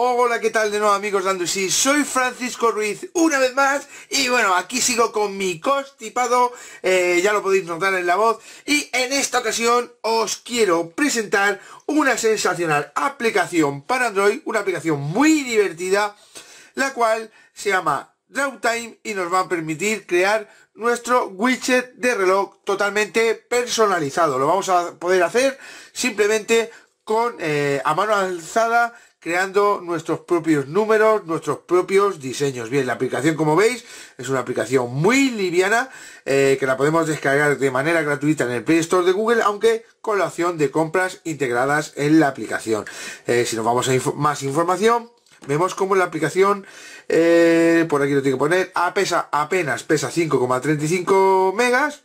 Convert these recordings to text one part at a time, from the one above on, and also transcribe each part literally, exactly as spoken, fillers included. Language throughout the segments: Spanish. Hola, ¿qué tal de nuevo, amigos de Androidsis? Soy Francisco Ruiz una vez más y bueno, aquí sigo con mi constipado, eh, ya lo podéis notar en la voz, y en esta ocasión os quiero presentar una sensacional aplicación para Android, una aplicación muy divertida, la cual se llama Drawtime y nos va a permitir crear nuestro widget de reloj totalmente personalizado. Lo vamos a poder hacer simplemente con eh, a mano alzada, creando nuestros propios números, nuestros propios diseños. Bien, la aplicación, como veis, es una aplicación muy liviana, eh, que la podemos descargar de manera gratuita en el Play Store de Google, aunque con la opción de compras integradas en la aplicación. Eh, si nos vamos a inf- más información, vemos como la aplicación, eh, por aquí lo tengo que poner, pesa, apenas pesa cinco coma treinta y cinco megas.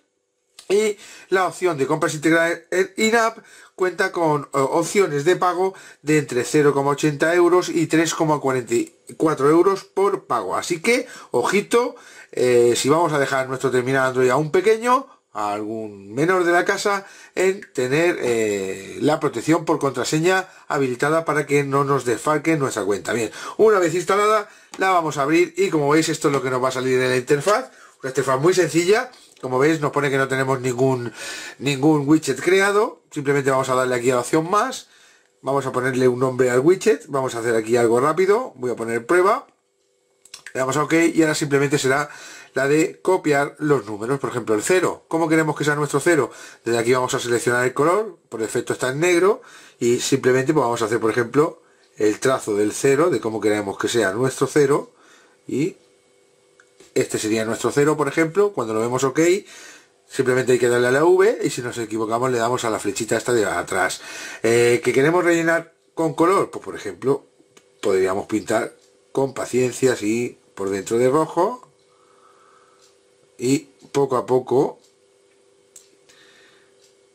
Y la opción de compras integradas in-app cuenta con opciones de pago de entre cero coma ochenta euros y tres coma cuarenta y cuatro euros por pago. Así que, ojito, eh, si vamos a dejar nuestro terminal Android a un pequeño, a algún menor de la casa, en tener eh, la protección por contraseña habilitada para que no nos desfalque nuestra cuenta. Bien, una vez instalada, la vamos a abrir y como veis, esto es lo que nos va a salir en la interfaz. Una interfaz muy sencilla. Como veis, nos pone que no tenemos ningún ningún widget creado. Simplemente vamos a darle aquí a la opción más. Vamos a ponerle un nombre al widget. Vamos a hacer aquí algo rápido. Voy a poner prueba. Le damos a OK y ahora simplemente será la de copiar los números. Por ejemplo, el cero. ¿Cómo queremos que sea nuestro cero? Desde aquí vamos a seleccionar el color. Por defecto está en negro. Y simplemente pues, vamos a hacer, por ejemplo, el trazo del cero, de cómo queremos que sea nuestro cero. Y este sería nuestro cero, por ejemplo. Cuando lo vemos OK, simplemente hay que darle a la V y si nos equivocamos le damos a la flechita esta de atrás. Eh, ¿Qué queremos rellenar con color? Pues por ejemplo, podríamos pintar con paciencia así por dentro de rojo y poco a poco,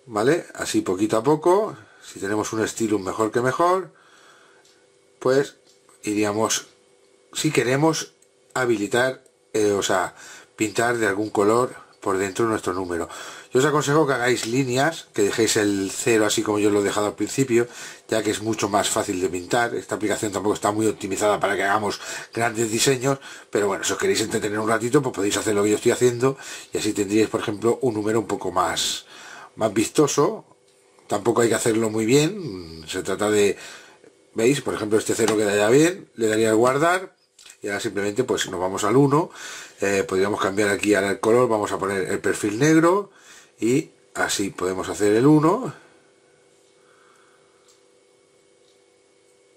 ¿vale? Así poquito a poco, si tenemos un estilo mejor que mejor, pues iríamos, si queremos, habilitar Eh, o sea, pintar de algún color por dentro nuestro número. Yo os aconsejo que hagáis líneas, que dejéis el cero así como yo lo he dejado al principio, ya que es mucho más fácil de pintar. Esta aplicación tampoco está muy optimizada para que hagamos grandes diseños, pero bueno, si os queréis entretener un ratito, pues podéis hacer lo que yo estoy haciendo y así tendríais, por ejemplo, un número un poco más, más vistoso. Tampoco hay que hacerlo muy bien, se trata de, ¿veis? Por ejemplo, este cero queda ya bien, le daría al guardar. Y ahora simplemente pues nos vamos al uno, eh, podríamos cambiar aquí ahora el color, vamos a poner el perfil negro y así podemos hacer el uno.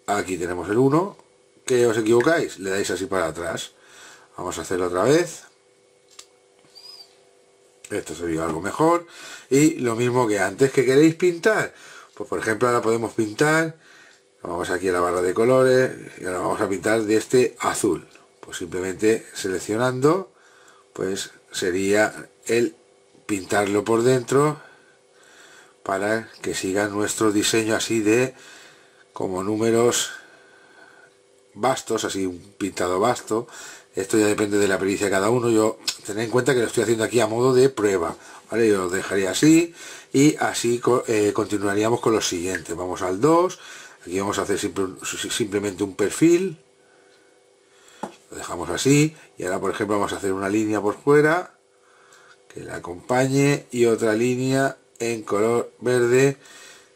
Aquí tenemos el uno, que os equivocáis, le dais así para atrás. Vamos a hacerlo otra vez. Esto sería algo mejor. Y lo mismo que antes, que queréis pintar, pues por ejemplo ahora podemos pintar. Vamos aquí a la barra de colores y ahora vamos a pintar de este azul. Pues simplemente seleccionando, pues sería el pintarlo por dentro para que siga nuestro diseño así de como números vastos, así un pintado vasto. Esto ya depende de la pericia de cada uno. Yo tened en cuenta que lo estoy haciendo aquí a modo de prueba, ¿vale? Yo lo dejaría así y así eh, continuaríamos con los siguientes. Vamos al dos. Aquí vamos a hacer simple, simplemente un perfil, lo dejamos así, y ahora por ejemplo vamos a hacer una línea por fuera, que la acompañe, y otra línea en color verde,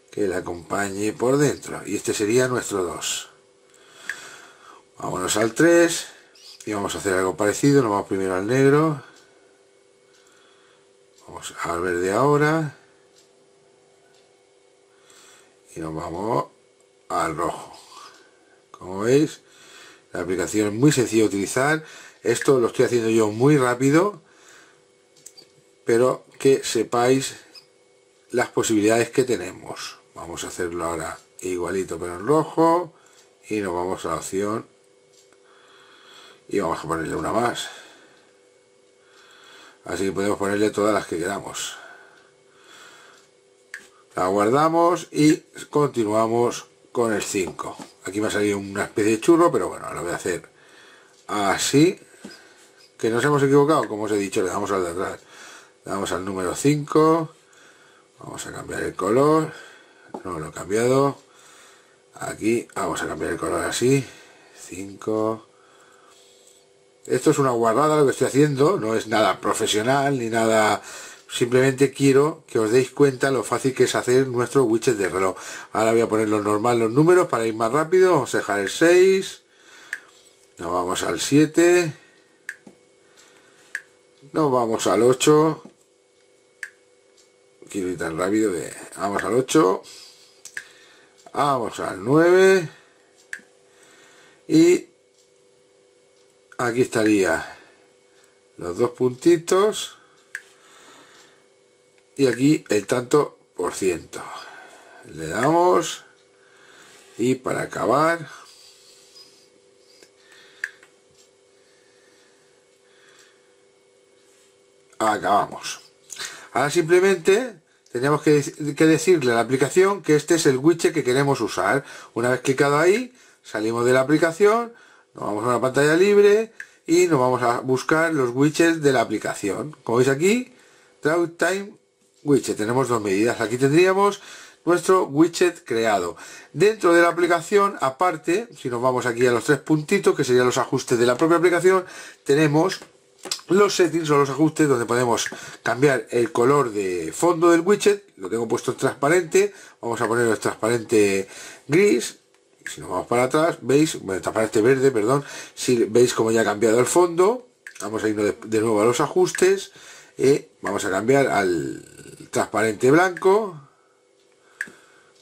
que la acompañe por dentro, y este sería nuestro dos. Vámonos al tres, y vamos a hacer algo parecido, nos vamos primero al negro, vamos al verde ahora, y nos vamos al rojo. Como veis, la aplicación es muy sencilla de utilizar. Esto lo estoy haciendo yo muy rápido, pero que sepáis las posibilidades que tenemos. Vamos a hacerlo ahora igualito pero en rojo y nos vamos a la opción y vamos a ponerle una más, así que podemos ponerle todas las que queramos. La guardamos y continuamos con el cinco. Aquí me ha salido una especie de churro, pero bueno, lo voy a hacer así. Que nos hemos equivocado, como os he dicho, le damos al de atrás, le damos al número cinco, vamos a cambiar el color, no lo he cambiado, Aquí vamos a cambiar el color así. cinco. Esto es una guardada lo que estoy haciendo, no es nada profesional ni nada, simplemente quiero que os deis cuenta lo fácil que es hacer nuestro widget de reloj. Ahora voy a poner los normal, los números para ir más rápido. Vamos a dejar el seis, nos vamos al siete, nos vamos al ocho, quiero ir tan rápido de... vamos al ocho, vamos al nueve y aquí estaría los dos puntitos y aquí el tanto por ciento. Le damos y para acabar acabamos. Ahora simplemente tenemos que, que decirle a la aplicación que este es el widget que queremos usar. Una vez clicado ahí salimos de la aplicación, nos vamos a una pantalla libre y nos vamos a buscar los widgets de la aplicación. Como veis aquí, Drawtime widget, tenemos dos medidas. Aquí tendríamos nuestro widget creado. Dentro de la aplicación, aparte, si nos vamos aquí a los tres puntitos, que serían los ajustes de la propia aplicación, tenemos los settings o los ajustes donde podemos cambiar el color de fondo del widget. Lo tengo puesto en transparente, vamos a ponerlo en transparente gris. Si nos vamos para atrás, veis, bueno, transparente verde, perdón, si veis como ya ha cambiado el fondo. Vamos a irnos de, de nuevo a los ajustes y vamos a cambiar al transparente blanco.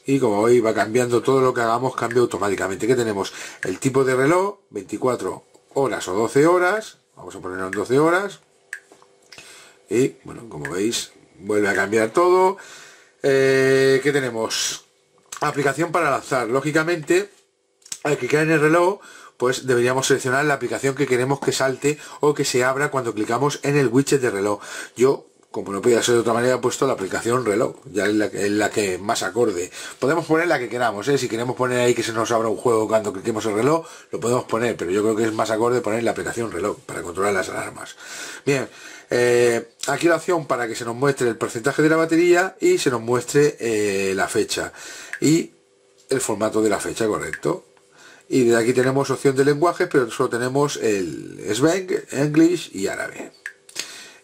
Y como veis va cambiando todo lo que hagamos, cambia automáticamente. ¿Qué tenemos? El tipo de reloj, veinticuatro horas o doce horas. Vamos a ponerlo en doce horas. Y bueno, como veis vuelve a cambiar todo. Eh, ¿Qué tenemos? Aplicación para lanzar. Lógicamente, al clicar en el reloj, pues deberíamos seleccionar la aplicación que queremos que salte o que se abra cuando clicamos en el widget de reloj. Yo, como no podía ser de otra manera, he puesto la aplicación reloj, ya es la, es la que más acorde. Podemos poner la que queramos, ¿eh? Si queremos poner ahí que se nos abra un juego cuando cliquemos el reloj, lo podemos poner, pero yo creo que es más acorde poner la aplicación reloj para controlar las alarmas. Bien, eh, aquí la opción para que se nos muestre el porcentaje de la batería y se nos muestre eh, la fecha y el formato de la fecha, correcto. Y de aquí tenemos opción de lenguajes, pero solo tenemos el Slang, English y árabe.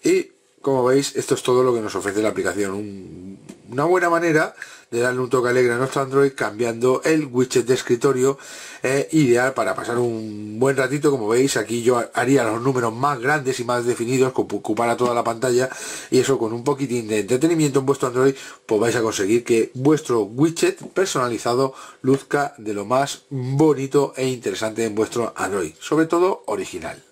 Y como veis, esto es todo lo que nos ofrece la aplicación. Un, una buena manera de darle un toque alegre a nuestro Android cambiando el widget de escritorio. Eh, ideal para pasar un buen ratito. Como veis, aquí yo haría los números más grandes y más definidos, que ocupara toda la pantalla. Y eso, con un poquitín de entretenimiento en vuestro Android, pues vais a conseguir que vuestro widget personalizado luzca de lo más bonito e interesante en vuestro Android. Sobre todo original.